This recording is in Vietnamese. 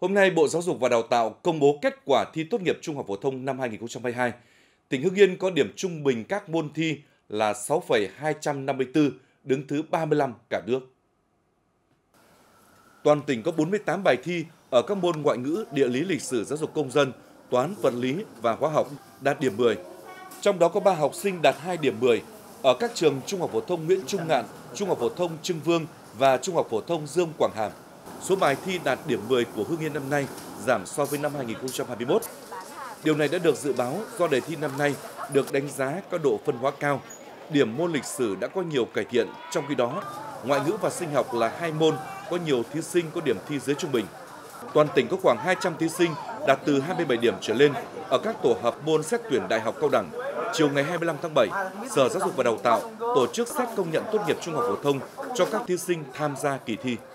Hôm nay, Bộ Giáo dục và Đào tạo công bố kết quả thi tốt nghiệp trung học phổ thông năm 2022. Tỉnh Hưng Yên có điểm trung bình các môn thi là 6,254, đứng thứ 35 cả nước. Toàn tỉnh có 48 bài thi ở các môn ngoại ngữ, địa lý, lịch sử, giáo dục công dân, toán, vật lý và hóa học đạt điểm 10. Trong đó có 3 học sinh đạt 2 điểm 10 ở các trường Trung học phổ thông Nguyễn Trung Ngạn, Trung học phổ thông Trưng Vương và Trung học phổ thông Dương Quảng Hàm. Số bài thi đạt điểm 10 của Hưng Yên năm nay giảm so với năm 2021. Điều này đã được dự báo do đề thi năm nay được đánh giá có độ phân hóa cao. Điểm môn lịch sử đã có nhiều cải thiện, trong khi đó ngoại ngữ và sinh học là hai môn có nhiều thí sinh có điểm thi dưới trung bình. Toàn tỉnh có khoảng 200 thí sinh đạt từ 27 điểm trở lên ở các tổ hợp môn xét tuyển đại học cao đẳng. Chiều ngày 25 tháng 7, Sở Giáo dục và Đào tạo tổ chức xét công nhận tốt nghiệp trung học phổ thông cho các thí sinh tham gia kỳ thi.